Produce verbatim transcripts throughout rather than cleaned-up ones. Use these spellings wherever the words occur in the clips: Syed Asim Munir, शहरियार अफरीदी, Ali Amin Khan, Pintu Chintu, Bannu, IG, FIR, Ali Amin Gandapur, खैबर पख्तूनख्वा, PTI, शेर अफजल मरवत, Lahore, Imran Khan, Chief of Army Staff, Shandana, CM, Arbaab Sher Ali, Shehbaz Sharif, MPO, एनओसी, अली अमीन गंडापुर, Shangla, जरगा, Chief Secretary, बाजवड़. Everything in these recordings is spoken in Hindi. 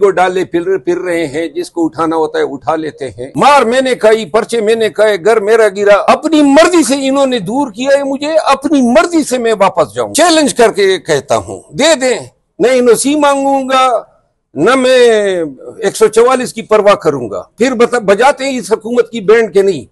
को डाले फिर फिर रहे हैं, जिसको उठाना होता है उठा लेते हैं। मार मैंने खाई, पर्चे मैंने खाए, घर मेरा गिरा, अपनी मर्जी से इन्होंने दूर किया है मुझे, अपनी मर्जी से मैं वापस जाऊं। चैलेंज करके कहता हूं दे दें, नहीं इनोसी मांगूंगा न मैं एक सौ चौवालीस की परवाह करूंगा। फिर बजाते हैं इस हुकूमत की बैंड के नहीं,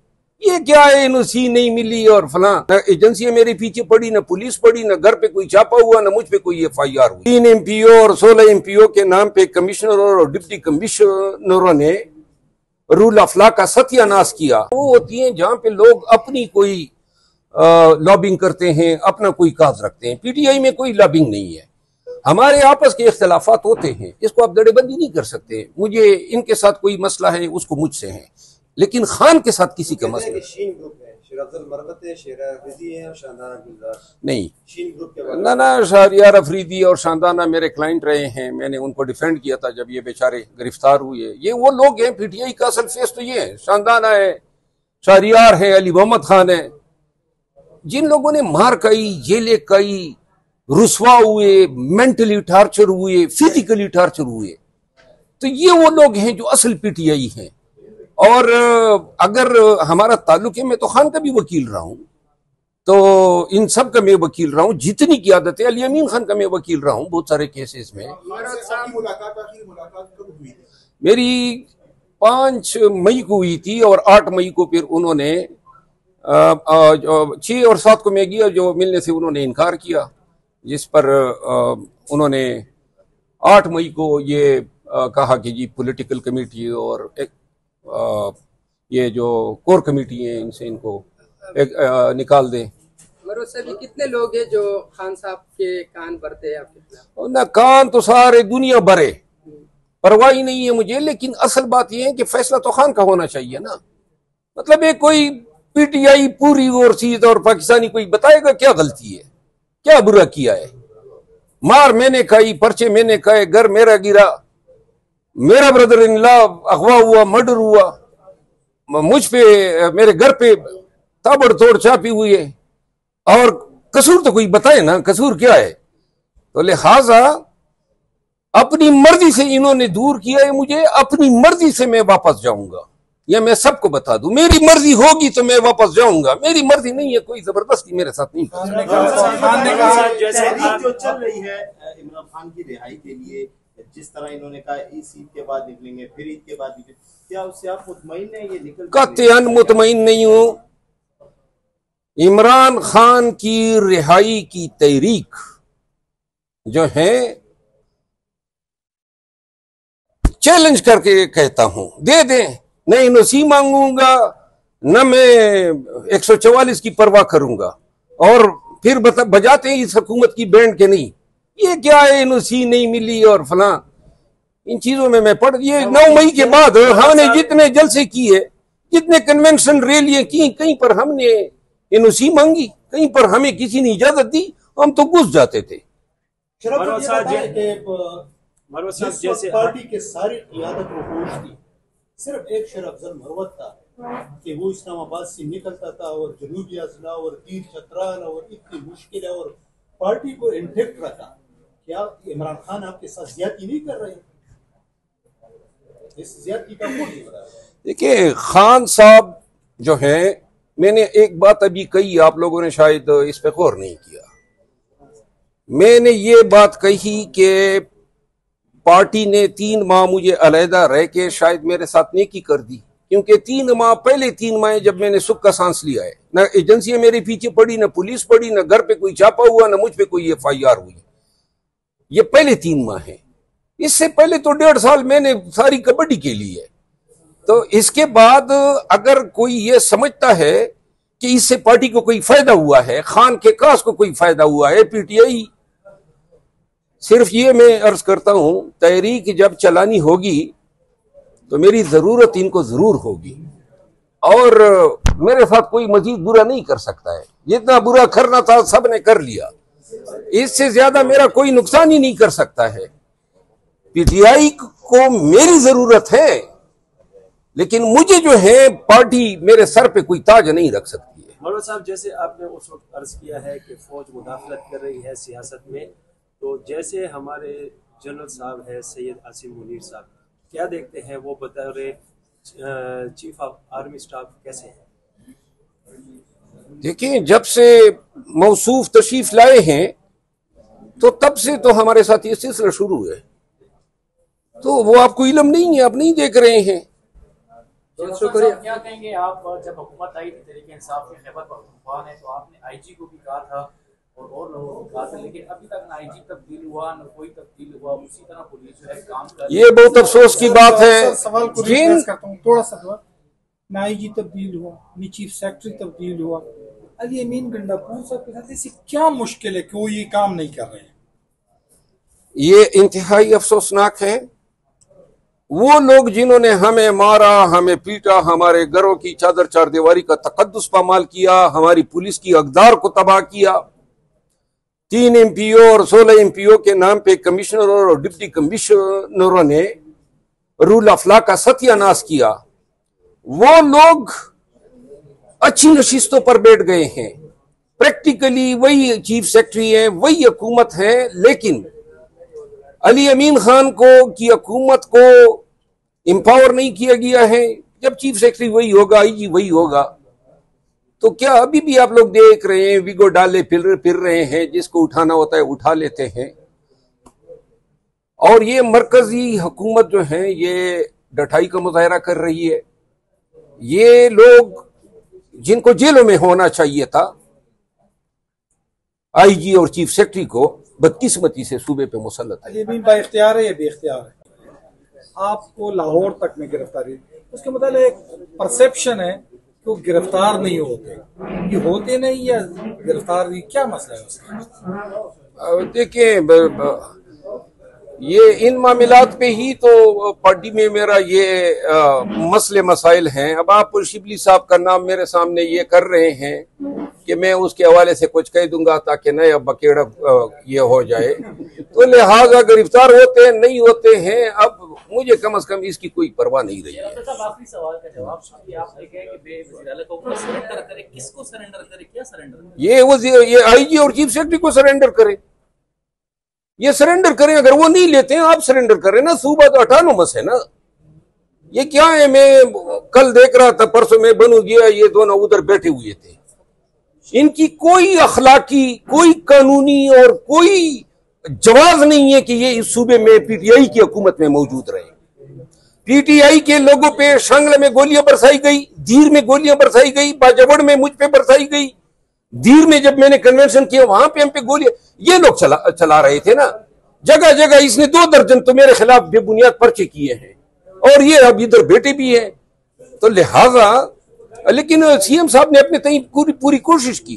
ये क्या है एनओसी नहीं मिली और फला, ना एजेंसियां मेरे पीछे पड़ी, ना पुलिस पड़ी, ना घर पे कोई छापा हुआ, ना मुझ पे कोई एफ आई आर हुई। तीन एम पी ओ और सोलह एम पी ओ के नाम पे कमिश्नर और डिप्टी कमिश्नरों ने रूल ऑफ लॉ का सत्यानाश किया। वो होती है जहाँ पे लोग अपनी कोई लॉबिंग करते हैं, अपना कोई काज रखते हैं। पी टी आई में कोई लॉबिंग नहीं है, हमारे आपस के इख्तलाफात होते हैं, इसको आप दड़ेबंदी नहीं कर सकते। मुझे इनके साथ कोई मसला है, उसको मुझसे है, लेकिन खान के साथ किसी का मसला शेर अफजल मरवत है, शेर अफजल है और शानदाना गुल ज़ार नहीं, ना ना शहरियार अफरीदी और शानदाना मेरे क्लाइंट रहे हैं, मैंने उनको डिफेंड किया था जब ये बेचारे गिरफ्तार हुए। ये वो लोग हैं, पी टी आई का असल फेस तो ये है, शानदाना है, शहरियार है, अली मोहम्मद खान है, जिन लोगों ने मार कई, जेलें कई, रुसवा हुए, मेंटली टार्चर हुए, फिजिकली टार्चर हुए, तो ये वो लोग हैं जो असल पी टी आई हैं। और अगर हमारा ताल्लुक है, मैं तो खान का भी वकील रहा हूँ, तो इन सब का मैं वकील रहा हूँ, जितनी की आदत है अली अमीन खान का मैं वकील रहा हूँ बहुत सारे केसेस में। मेरी पाँच मई को हुई थी और आठ मई को फिर उन्होंने छः और सात को मैं गया, जो मिलने से उन्होंने इनकार किया, जिस पर उन्होंने आठ मई को ये कहा कि जी पॉलिटिकल कमेटी और आ, ये जो कोर कमेटी है इनसे इनको एक, आ, निकाल दें। मरो सर ये कितने लोग हैं जो खान साहब के कान भरते हैं आपके खिलाफ? ना कान तो सारे दुनिया भरे, परवाह ही नहीं है मुझे, लेकिन असल बात ये है कि फैसला तो खान का होना चाहिए ना। मतलब ये कोई पी टी आई पूरी ओवरसीज और पाकिस्तानी कोई बताएगा क्या गलती है, क्या बुरा किया है? मार मैंने खाई, पर्चे मैंने खाए, घर मेरा गिरा, मेरा ब्रदर इन लॉ अगवा हुआ, मर्डर हुआ, मुझ पे मेरे घर पे ताबड़तोड़ चापी हुई है, और कसूर तो कोई बताए ना, कसूर क्या है? तो लिहाजा अपनी मर्जी से इन्होंने दूर किया है मुझे, अपनी मर्जी से मैं वापस जाऊंगा। या मैं सबको बता दूं मेरी मर्जी होगी तो मैं वापस जाऊंगा, मेरी मर्जी नहीं है, कोई जबरदस्ती मेरे साथ नहीं। इमरान खान की रिहाई के लिए जिस तरह इन्होंने कहा इस ईद के बाद निकलेंगे, फिर ईद के बाद निकलेंगे, क्या उससे आप मुतमईन हैं? ये निकल कतईन मुतमईन नहीं हूं। इमरान खान की रिहाई की तहरीक जो है, चैलेंज करके कहता हूं दे दें, नहीं इनोसी मांगूंगा न मैं एक सौ चौवालीस की परवाह करूंगा। और फिर बजाते हैं इस हुकूमत की बैंड के नहीं, ये क्या है एनओसी नहीं मिली और फला, इन चीजों में मैं पढ़। ये नौ मई के बाद हमने जितने जलसे किए, जितने कन्वेंशन रैलियां की, कहीं पर हमने एनओसी मांगी, कहीं पर हमें किसी ने इजाजत दी, हम तो घुस जाते थे। पार्टी के सारी क़यादत को होश थी, सिर्फ एक शेर अफजल मरवत था कि वो इस्लामाबाद से निकलता था और जनूबी अजला और तीर चतराल और इतनी मुश्किल है और पार्टी को इंटैक्ट रखा। क्या इमरान खान आपके साथ ज्यादती नहीं कर रहे? इस ज्यादती का कौन जिम्मेदार है? देखिए खान साहब जो हैं, मैंने एक बात अभी कही, आप लोगों ने शायद इस पे गौर नहीं किया। मैंने ये बात कही कि पार्टी ने तीन माह मुझे अलहदा रह के शायद मेरे साथ नेकी कर दी, क्योंकि तीन माह पहले तीन माह जब मैंने सुख का सांस लिया है, ना एजेंसियां मेरे पीछे पड़ी, ना पुलिस पड़ी, ना घर पे कोई छापा हुआ, ना मुझ पे कोई एफ आई आर हुई, ये पहले तीन माह है। इससे पहले तो डेढ़ साल मैंने सारी कबड्डी खेली है। तो इसके बाद अगर कोई ये समझता है कि इससे पार्टी को कोई फायदा हुआ है, खान के कास को कोई फायदा हुआ है, पी टी आई सिर्फ ये मैं अर्ज करता हूं, तहरीक जब चलानी होगी तो मेरी जरूरत इनको जरूर होगी, और मेरे साथ कोई मजीद बुरा नहीं कर सकता है। जितना बुरा करना था सब ने कर लिया, इससे ज्यादा मेरा कोई नुकसान ही नहीं कर सकता है। पी टी आई को मेरी जरूरत है, लेकिन मुझे जो है पार्टी मेरे सर पे कोई ताज नहीं रख सकती है। मरवत साहब, जैसे आपने उस वक्त अर्ज किया है कि फौज मुदाखलत कर रही है सियासत में, तो जैसे हमारे जनरल साहब हैं, सैयद आसिम मुनीर साहब, क्या देखते हैं वो बतौरे चीफ ऑफ आर्मी स्टाफ कैसे हैं? देखिए, जब से मौसूफ तशरीफ लाए हैं तो तब से तो हमारे साथ ये सिलसिला शुरू है, तो वो आपको इलम नहीं है, आप नहीं देख रहे हैं। तो क्या कहेंगे आप, जब हुकूमत आई थी तरीके इंसाफ के खैबर पख्तूनख्वा है तो आपने आईजी को भी कहा था और और लोगों को कहा था, लेकिन अभी तक ना आईजी तब्दील हुआ ना कोई तब्दील हुआ, उसी तरह पुलिस जो है काम कर रही है। ये बहुत अफसोस की बात है। सवाल को रिप्लेस करता हूं, थोड़ा सा सवाल, ना आईजी तब्दील हुआ, ना चीफ सेक्रेटरी तब्दील हुआ, अली अमीन गंडापुर साहब के साथ ऐसी क्या मुश्किल है कि वो ये काम नहीं कर रहे हैं? ये इंतहाई अफसोसनाक है। वो लोग जिन्होंने हमें मारा, हमें पीटा, हमारे घरों की चादर चारदीवारी का तकद्दुस पामाल किया, हमारी पुलिस की अकदार को तबाह किया, तीन एमपीओ और सोलह एमपीओ के नाम पे कमिश्नर और डिप्टी कमिश्नरों ने रूल ऑफ लॉ का सत्यानाश किया, वो लोग अच्छी नशिस्तों पर बैठ गए हैं। प्रैक्टिकली वही चीफ सेक्रेटरी है, वही हुकूमत है। लेकिन अली अमीन खान को की हुकूमत को एम्पावर नहीं किया गया है। जब चीफ सेक्रेटरी वही होगा, आईजी वही होगा, तो क्या अभी भी आप लोग देख रहे हैं विगो डाले फिर फिर रहे हैं, जिसको उठाना होता है उठा लेते हैं। और ये मरकजी हुकूमत जो है ये डठाई का मुजाहरा कर रही है। ये लोग जिनको जेलों में होना चाहिए था, आईजी और चीफ सेक्रेटरी को बदकिस्मती से सूबे पे मुसल्लत है। अली बाइख्तियार है या बेख्तियार है? आपको लाहौर तक में गिरफ्तारी, उसके मतलब एक परसेप्शन है कि वो गिरफ्तार नहीं होते, ये होते नहीं या गिरफ्तार नहीं, क्या मसला है उसका? देखिए, ये इन मामलात पे ही तो पार्टी में मेरा ये मसले मसाइल हैं। अब आप शिबली साहब का नाम मेरे सामने ये कर रहे हैं कि मैं उसके हवाले से कुछ कह दूंगा ताकि नया बकेड़ा ये हो जाए, तो लिहाजा गिरफ्तार होते हैं नहीं होते हैं, अब मुझे कम से कम इसकी कोई परवाह नहीं रही है। आखिरी सवाल का जवाब कि किसको सरेंडर करे, क्या सरेंडर? ये वज़ीर, ये आईजी और चीफ सेक्रेटरी को सरेंडर करे, ये सरेंडर करें। अगर वो नहीं लेते हैं, आप सरेंडर करें ना, सूबा तो ऑटोनोमस है ना। ये क्या है, मैं कल देख रहा था, परसों में बनू गया, ये दोनों उधर बैठे हुए थे, इनकी कोई अखलाकी, कोई कानूनी और कोई जवाब नहीं है कि ये इस सूबे में पीटीआई की हुकूमत में मौजूद रहे। पीटीआई के लोगों पे शांगला में गोलियां बरसाई गई, धीर में गोलियां बरसाई गई, बाजवड़ में मुझ पे बरसाई गई, धीर में जब मैंने कन्वेंशन किया वहां पे हम पे गोलियां ये लोग चला चला रहे थे ना। जगह जगह इसने दो दर्जन तो मेरे खिलाफ बेबुनियाद पर्चे किए हैं और ये अब इधर बेटे भी हैं। तो लिहाजा, लेकिन सीएम साहब ने अपने तय पूरी पूरी कोशिश की,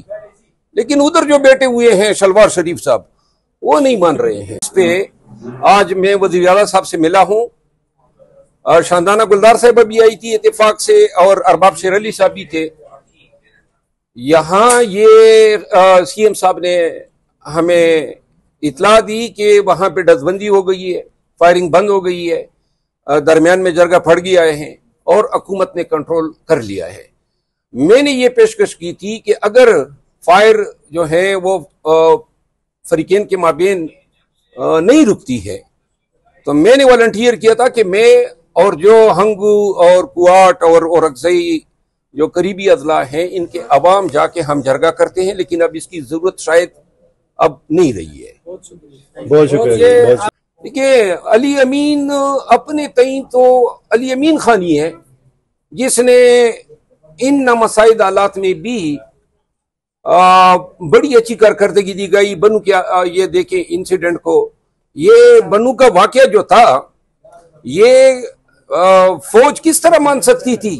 लेकिन उधर जो बैठे हुए हैं शलवार शरीफ साहब, वो नहीं मान रहे हैं। इस पे आज मैं वजीर-ए-आला साहब से मिला हूँ और शानदाना गुलदार साहब भी आई थी इत्तेफाक से, और अरबाब शेर अली साहब भी थे यहाँ। ये सीएम साहब ने हमें इतला दी कि वहां पे डसबंदी हो गई है, फायरिंग बंद हो गई है, आ, दरमियान में जरगा फट गया है और हुकूमत ने कंट्रोल कर लिया है। मैंने ये पेशकश की थी कि अगर फायर जो है वो फरीकेन के माबेन नहीं रुकती है, तो मैंने वॉलंटियर किया था कि मैं और जो हंगू और कुआट और औरकजई जो करीबी अजला हैं, इनके अवाम जाके हम जरगा करते हैं, लेकिन अब इसकी जरूरत शायद अब नहीं रही है। बहुत शुक्रिया। देखिये, अली अमीन अपने तई तो अली अमीन खान ही है जिसने इन नामसाइद हालात में भी आ, बड़ी अच्छी कारकर्दगी दी गई। बनू क्या आ, ये देखे इंसिडेंट को, ये बनू का वाकया जो था, ये आ, फौज किस तरह मान सकती थी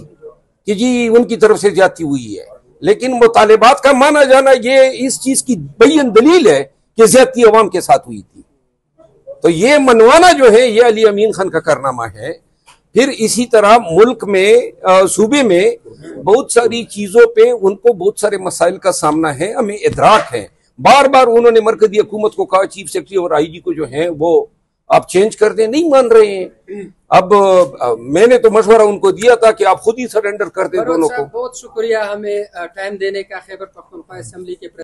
कि जी उनकी तरफ से ज्यादती हुई है, लेकिन मुतालबात का माना जाना ये इस चीज की बयान दलील है कि ज्यादती अवाम के साथ हुई थी। तो ये मनवाना जो है ये अली अमीन खान का कारनामा है। फिर इसी तरह मुल्क में आ, सूबे में बहुत सारी चीजों पे उनको बहुत सारे मसाइल का सामना है, हमें इदराक है। बार बार उन्होंने मरकजी हुकूमत को कहा चीफ सेक्रेटरी और आईजी को जो है वो आप चेंज कर दें, नहीं मान रहे हैं। अब आ, मैंने तो मशवरा उनको दिया था कि आप खुद ही सरेंडर कर दें दोनों को। बहुत शुक्रिया हमें टाइम देने का। खैबर पख्तूनख्वा असेंबली के